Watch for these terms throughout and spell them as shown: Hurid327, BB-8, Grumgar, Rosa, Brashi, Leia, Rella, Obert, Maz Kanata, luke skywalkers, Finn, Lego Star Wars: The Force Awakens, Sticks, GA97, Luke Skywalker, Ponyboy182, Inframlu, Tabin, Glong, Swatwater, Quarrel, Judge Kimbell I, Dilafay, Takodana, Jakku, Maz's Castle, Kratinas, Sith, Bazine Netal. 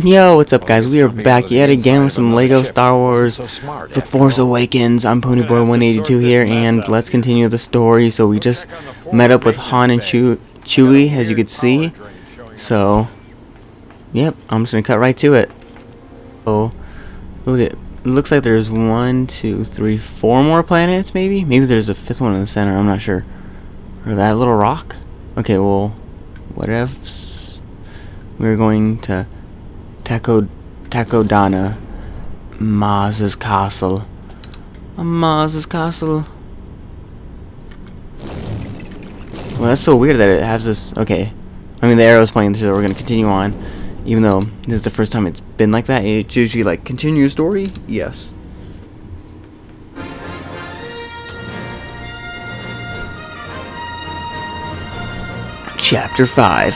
Yo, what's up guys, we are back yet again with some Lego Star Wars The Force Awakens. I'm Ponyboy182 here, and let's continue the story. So we just met up with Han and Chewie, as you can see. So, yep, I'm just gonna cut right to it. Oh, look at, it looks like there's 4 more planets, maybe? Maybe there's a 5th one in the center, I'm not sure. Or that little rock? Okay, well, what if we're going to Takodana, Maz's Castle. Maz's Castle. Well, that's so weird that it has this. Okay, I mean the arrow's playing, so we're gonna continue on, even though this is the first time it's been like that. It's usually like continue story. Yes. Chapter 5,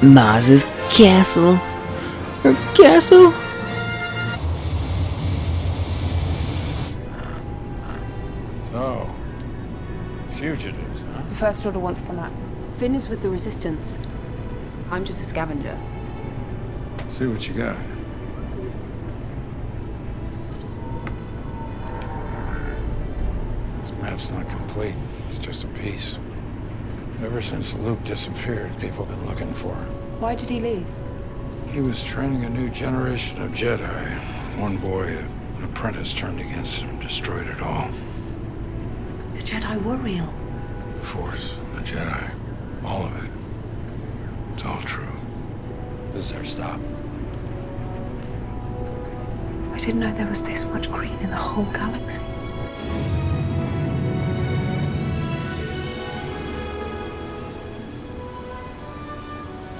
Maz's Castle. Her castle? So, fugitives, huh? The First Order wants the map. Finn is with the Resistance. I'm just a scavenger. Let's see what you got. This map's not complete. It's just a piece. Ever since Luke disappeared, people have been looking for him. Why did he leave? He was training a new generation of Jedi. One boy, an apprentice, turned against him and destroyed it all. The Jedi were real. The Force, the Jedi, all of it. It's all true. This is our stop. I didn't know there was this much green in the whole galaxy.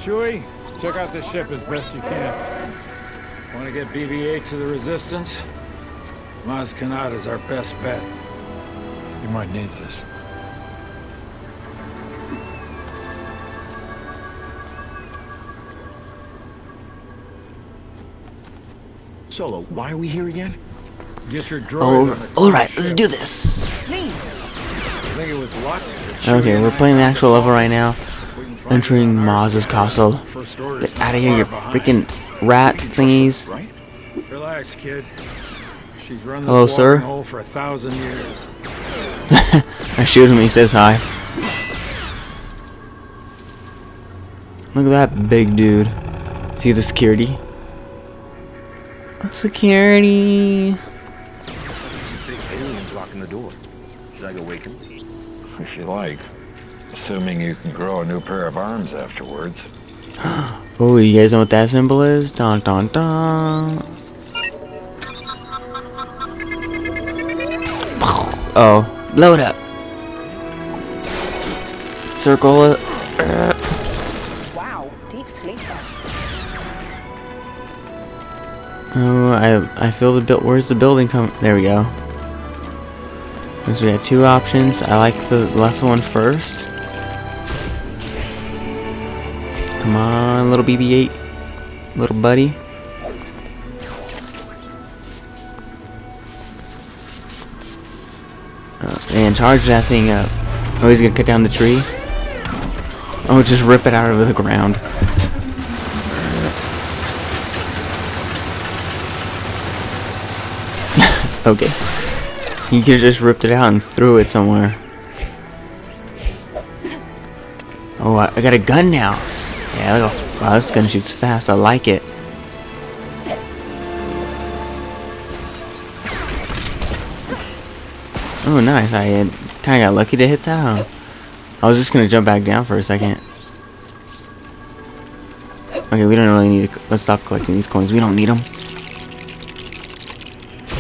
Chewie? Check out this ship as best you can. Want to get BB-8 to the Resistance? Maz Kanata is our best bet. You might need this. Solo, why are we here again? Get your droid. Oh, alright, let's do this. Please. Okay, we're playing the actual level right now. Entering Maz's Castle. Get out of here, you freaking rat thingies. Relax, kid. She's run this hello, sir. Hole for 1,000 years. I shoot him, he says hi. Look at that big dude. See the security? Security. There's a big alien blocking the door. Should I go wake him? If you like. Assuming you can grow a new pair of arms afterwards. Oh, you guys know what that symbol is? Dun dun dun. Oh, load up. Circle it. Wow, deep sleep. Oh, I feel the build. Where's the building coming? There we go. So we have 2 options. I like the left one first. Come on, little BB-8, little buddy. And charge that thing up. Oh, he's gonna cut down the tree. Oh, just rip it out of the ground. Okay. He could have just ripped it out and threw it somewhere. Oh, I got a gun now. Yeah, look how wow, this gun shoots fast. I like it. Oh, nice. I kind of got lucky to hit that. Huh? I was just gonna jump back down for a second. Okay, we don't really need to. Let's stop collecting these coins. We don't need them.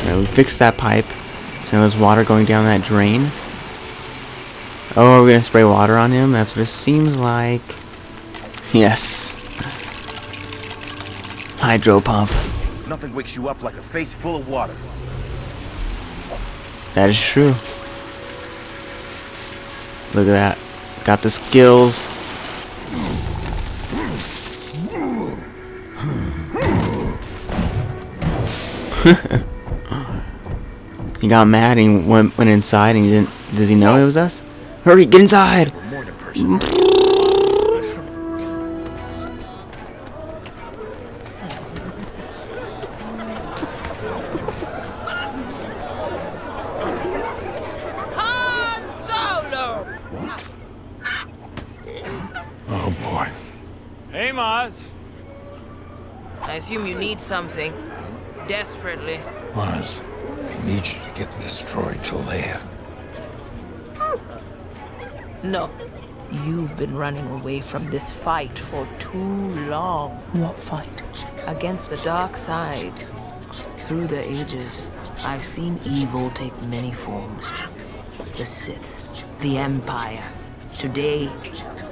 Alright, we fixed that pipe. So there's water going down that drain. Oh, are we gonna spray water on him? That's what it seems like. Yes. Hydro pump. Nothing wakes you up like a face full of water. That is true. Look at that. Got the skills. He got mad and he went inside and he didn't. Does he know it was us? Hurry, get inside! I assume you need something. Desperately. Maz, I need you to get this droid to Leia. No. You've been running away from this fight for too long. What fight? Against the dark side. Through the ages, I've seen evil take many forms. The Sith, the Empire. Today,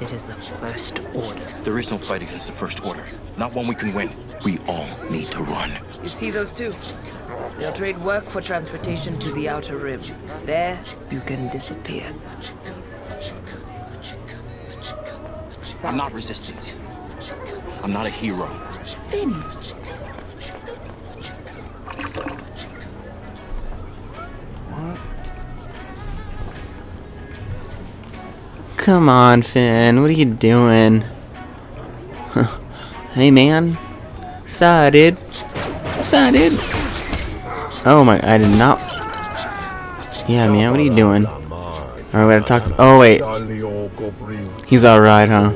it is the First Order. There is no fight against the First Order. Not one we can win. We all need to run. You see those two? They'll trade work for transportation to the Outer Rim. There, you can disappear. I'm not resistance. I'm not a hero. Finn! What? Come on, Finn. What are you doing? Huh. Hey, man. What's up, dude? Oh my, I did not. Yeah, man, what are you doing? Alright, we gotta talk. Oh, wait. He's alright, huh?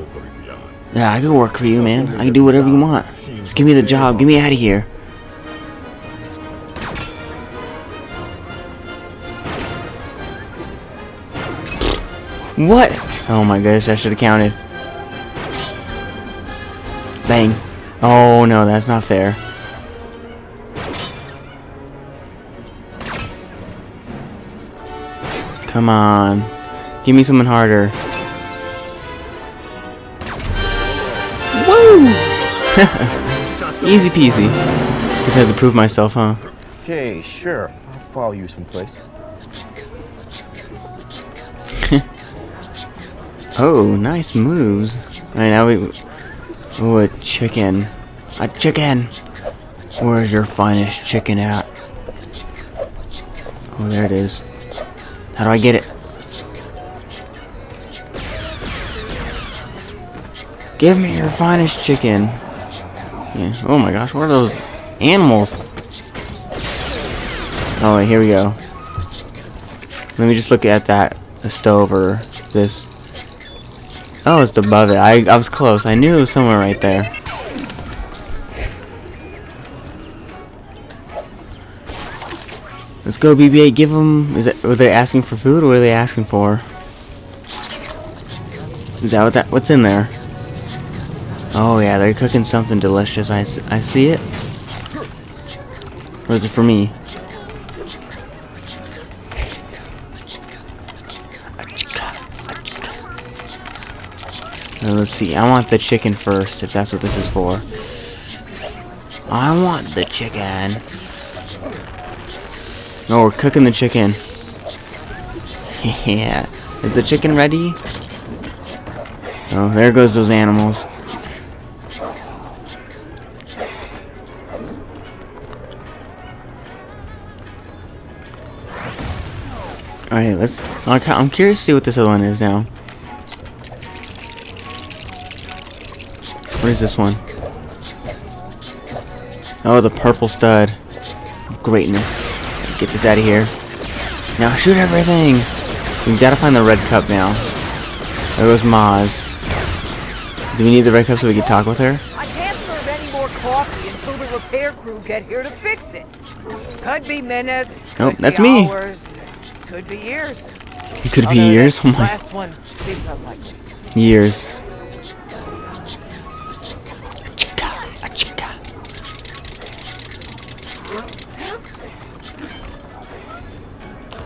Yeah, I can work for you, man. I can do whatever you want. Just give me the job. Get me out of here. What? Oh my gosh, I should have counted. Bang. Oh no, that's not fair. Come on. Give me something harder. Woo! Easy peasy. Just had to prove myself, huh? Okay, sure. I'll follow you someplace. Oh, nice moves. Alright, now we... Oh, a chicken. A chicken! Where's your finest chicken at? Oh, there it is. How do I get it? Give me your finest chicken. Yeah. Oh my gosh, what are those animals? Oh wait, here we go. Let me just look at that. The stove or this. Oh, it's above it. I was close. I knew it was somewhere right there. Let's go, BB-8. Give them. Were they asking for food, or what are they asking for? Is that what that? What's in there? Oh yeah, they're cooking something delicious. I see it. Or is it for me? Let's see. I want the chicken first, if that's what this is for. I want the chicken. No, we're cooking the chicken. Yeah. Is the chicken ready? Oh, there goes those animals. Alright, let's... I'm curious to see what this other one is now. What is this one? Oh, the purple stud. Greatness. Get this out of here. Now shoot everything! We gotta find the red cup now. There goes Maz. Do we need the red cup so we can talk with her? I can't serve any more coffee until the repair crew get here to fix it. Could be minutes. Oh, that's me. Hours, could be years. It could be years? Oh my. Last one seems unlikely. Years.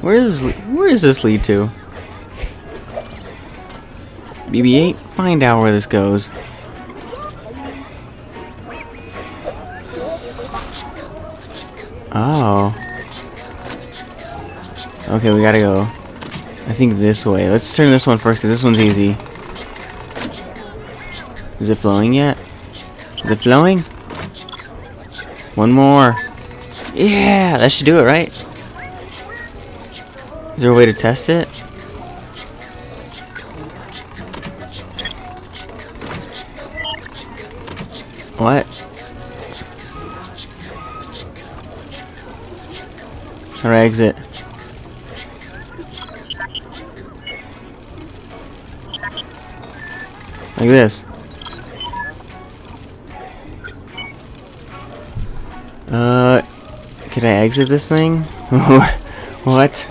Where does this lead to? BB-8, find out where this goes. Oh. Okay, we gotta go. I think this way. Let's turn this one first, because this one's easy. Is it flowing yet? Is it flowing? One more. Yeah, that should do it, right? Is there a way to test it? What? How do I exit? Like this. Can I exit this thing? What?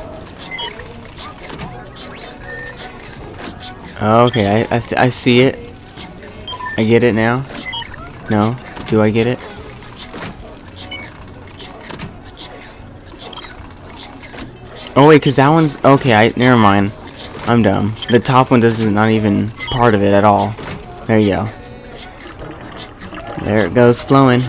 Okay, I see it. I get it now. No? Do I get it? Oh wait, cause that one's okay. Never mind. I'm dumb. The top one doesn't not even part of it at all. There you go. There it goes, flowing.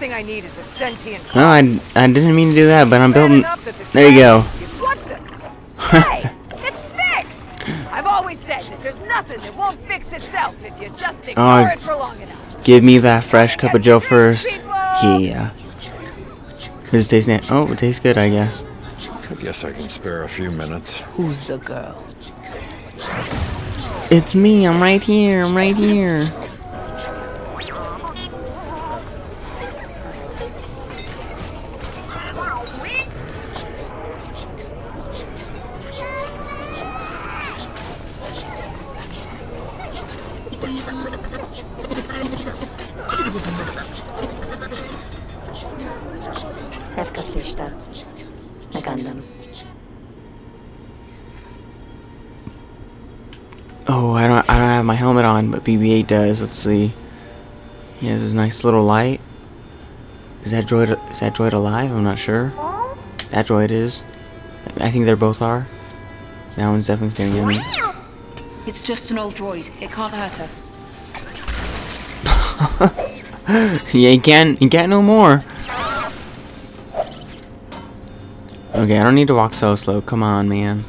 I need is a sentient. No, I didn't mean to do that, but I'm building. There you go. What the? Hey, it's fixed. I've always said that there's nothing that won't fix itself if you just ignore it for long enough. Give me that fresh cup of Joe first. People. Yeah. This tastes nice. Oh, it tastes good, I guess. I guess I can spare a few minutes. Who's the girl? It's me. I'm right here. I'm right here. Oh, I don't have my helmet on, but BB-8 does. Let's see. Yeah, this is a nice little light. Is that droid alive? I'm not sure. That droid is. I think they're both are. That one's definitely staring at me. It's just an old droid. It can't hurt us. Yeah, you can't no more. Okay, I don't need to walk so slow. Come on, man.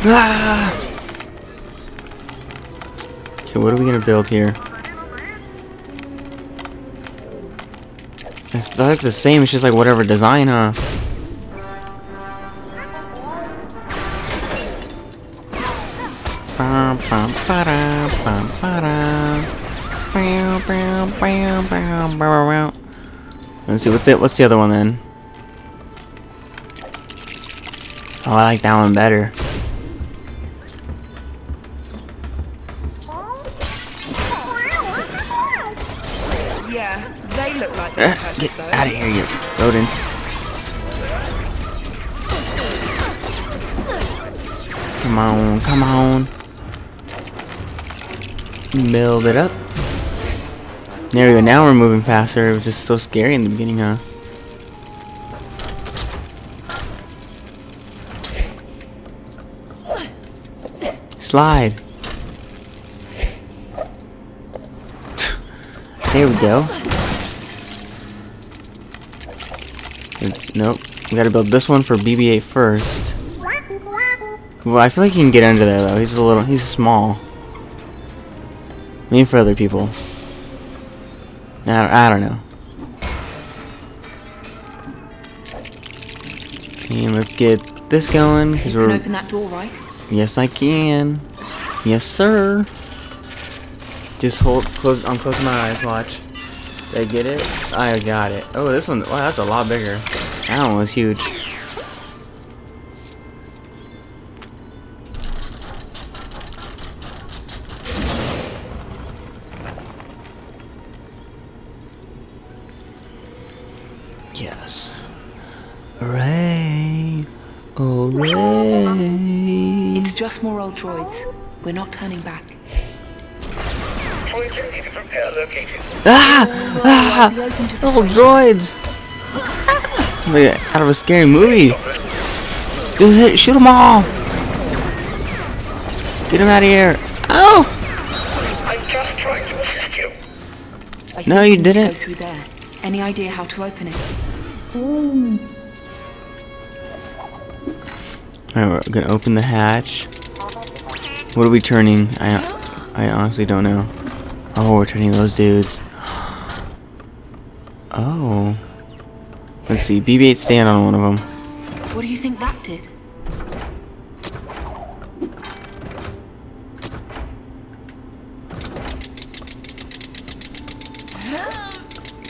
Okay, what are we gonna build here? It's like the same. It's just like whatever design, huh? Bum, bum, ba-da, bum, ba-da. Let's see what's the other one then. Oh, I like that one better. Yeah, they look like get out of here, you rodent. Come on, come on. Build it up. There we go, now we're moving faster. It was just so scary in the beginning, huh? Slide. There we go. Nope, we gotta build this one for BB-8 first. Well, I feel like he can get under there though. He's small. I mean for other people. I don't know. Okay, let's get this going. You can open that door, right? Yes, I can. Yes, sir. Just I'm closing my eyes. Watch. Did I get it? I got it. Oh, this one. Wow, that's a lot bigger. That one was huge. Yes. Hooray! Hooray! It's just more old droids. We're not turning back. Ah! Ah! Old droids! Out of a scary movie. Just hit, shoot them all! Get them out of here! Oh! I'm just trying to assist you. No, you didn't. Go through there. Any idea how to open it? Ooh. Alright, we're gonna open the hatch. What are we turning? I honestly don't know. Oh, we're turning those dudes. Oh. Let's see. BB-8 stand on one of them. What do you think that did?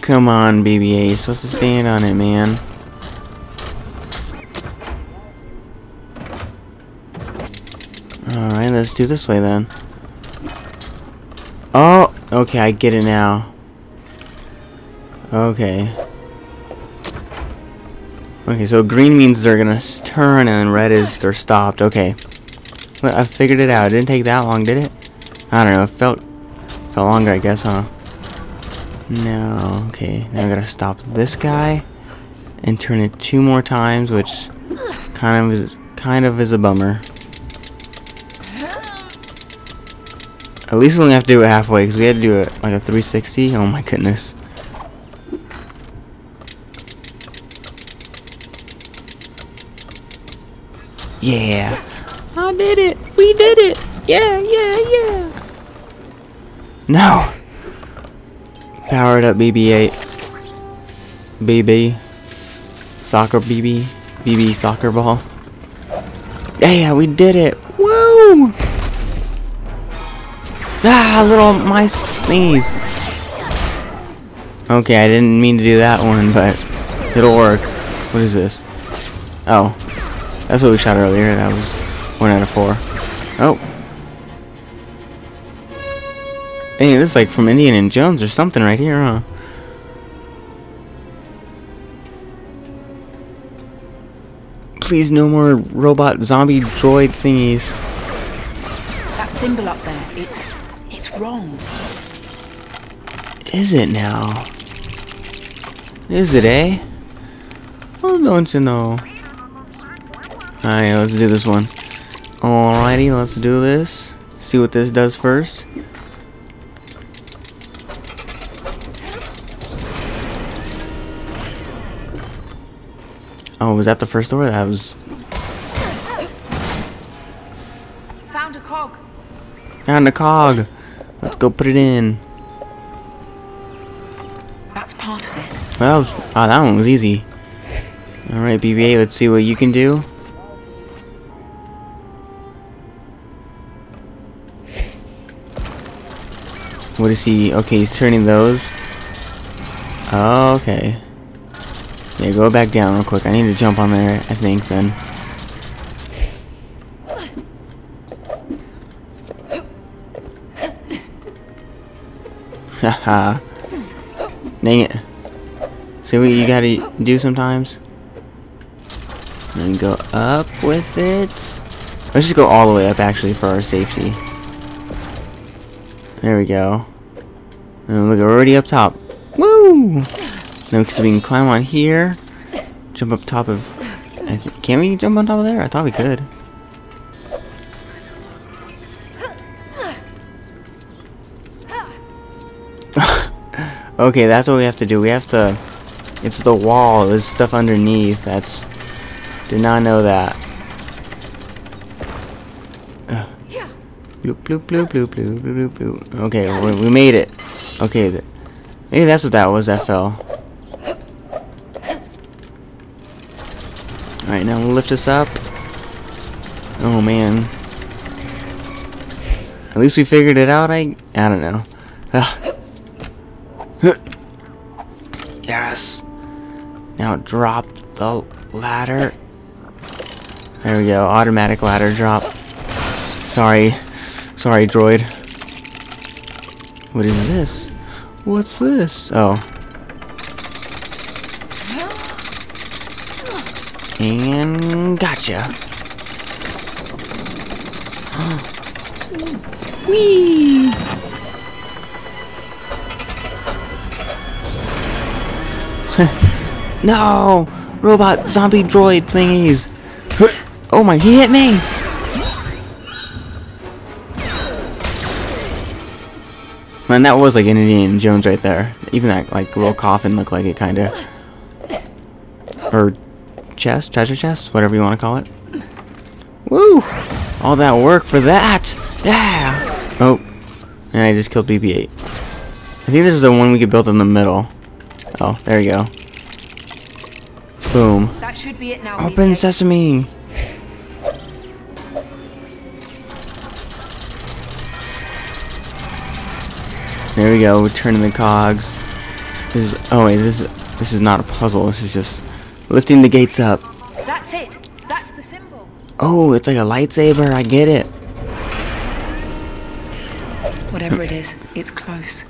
Come on, BB-8. You're supposed to stand on it, man. Alright, let's do this way then. Oh! Okay, I get it now. Okay. Okay, so green means they're gonna turn, and red is they're stopped. Okay. But I figured it out. It didn't take that long, did it? I don't know. It felt longer, I guess, huh? No. Okay. Now I gotta stop this guy and turn it 2 more times, which kind of is a bummer. At least we only have to do it halfway, because we had to do it like a 360. Oh my goodness. Yeah. I did it. We did it. Yeah, yeah, yeah. No. Powered up BB-8. BB. Soccer BB. BB soccer ball. Yeah, we did it. Woo. Ah, little mice sneeze. Okay, I didn't mean to do that one, but it'll work. What is this? Oh. That's what we shot earlier. That was 1 out of 4. Oh. Hey, this is like from Indiana Jones or something right here, huh? Please, no more robot zombie droid thingies. That symbol up there, it's wrong. Is it now? Is it, eh? Well, don't you know? Alright, let's do this one. Alrighty, let's do this. See what this does first. Oh, was that the first door? That was... Found a cog. Found a cog. Let's go put it in. That's part of it. Well, that one was easy. Alright, BB-8, let's see what you can do. What is he? Okay, he's turning those. Okay. Yeah, go back down real quick. I need to jump on there, I think, then. Haha. Dang it. See what you gotta do sometimes? Then go up with it. Let's just go all the way up, actually, for our safety. There we go. And look, we're already up top. Woo! Now, because we can climb on here. Jump up top of... can we jump on top of there? I thought we could. Okay, that's what we have to do. We have to... It's the wall. There's stuff underneath. That's... Did not know that. Bloop, bloop, bloop, bloop, bloop, bloop, bloop. Okay, we made it. Okay, maybe that's what that was that fell. Alright, now we'll lift this up. Oh, man. At least we figured it out, I don't know. Yes! Now drop the ladder. There we go, automatic ladder drop. Sorry. Sorry, droid. What is this? What's this? Oh. And gotcha. Whee! No! Robot zombie droid thingies! Oh my, he hit me! Man, that was like Indiana Jones right there. Even that like little coffin looked like it, kind of. Or chest, treasure chest, whatever you want to call it. Woo! All that work for that! Yeah! Oh, and I just killed BB-8. I think this is the one we could build in the middle. Oh, there you go. Boom. That should be it now, Open BB-8. Sesame! There we go, we're turning the cogs. This is, oh wait, this is not a puzzle. This is just lifting the gates up. That's it. That's the symbol. Oh, it's like a lightsaber. I get it. Whatever it is, it's close.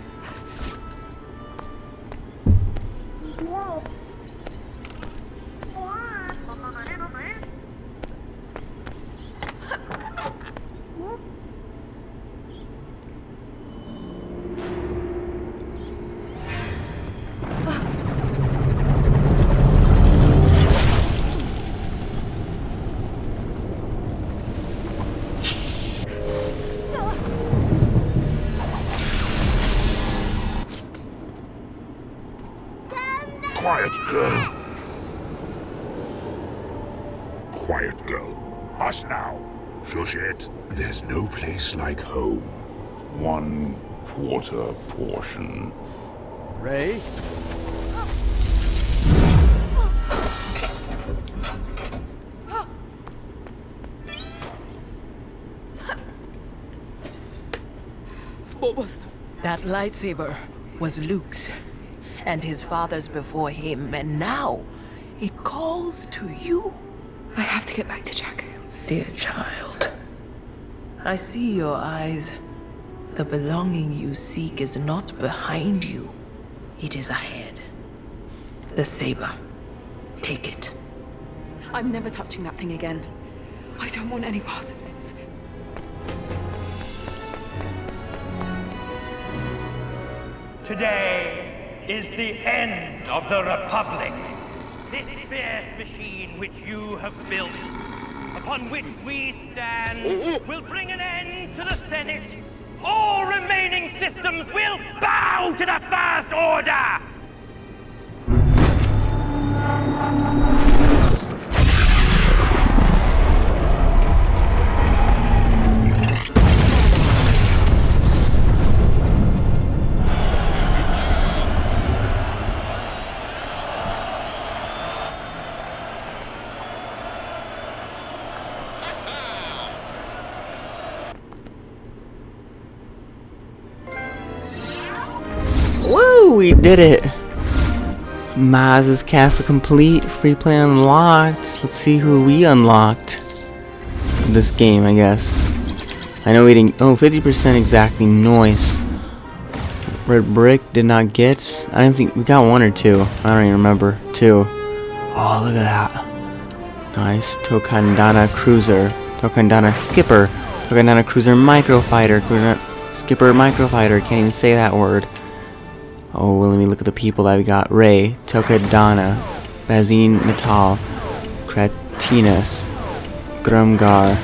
Quiet girl, us now. Shush it. There's no place like home. 1/4 portion. Ray? What was that? That lightsaber was Luke's and his father's before him, and now it calls to you. I have to get back to Jakku. Dear child, I see your eyes. The belonging you seek is not behind you. It is ahead. The saber. Take it. I'm never touching that thing again. I don't want any part of this. Today is the end of the Republic. This fierce machine which you have built, upon which we stand, will bring an end to the Senate. All remaining systems will bow to the First Order! We did it. Maz's Castle complete. Free play unlocked. Let's see who we unlocked. This game, I guess. I know we didn't. Oh, 50% exactly noise. Red brick did not get. I don't think we got one or two. I don't even remember. Two. Oh, look at that. Nice. Takodana cruiser. Takodana skipper. Takodana cruiser microfighter. Skipper microfighter. Can't even say that word. Oh, well, let me look at the people that we got. Ray, Takodana, Bazine Netal, Kratinas, Grumgar,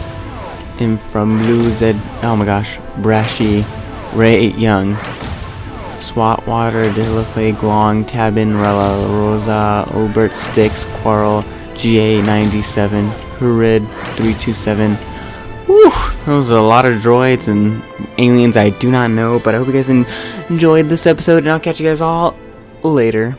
Inframlu, oh my gosh, Brashi, Ray Young, Swatwater, Dilafay, Glong, Tabin, Rella, Rosa, Obert, Sticks, Quarrel, GA97, Hurid327. Whew, those are a lot of droids and aliens I do not know, but I hope you guys enjoyed this episode, and I'll catch you guys all later.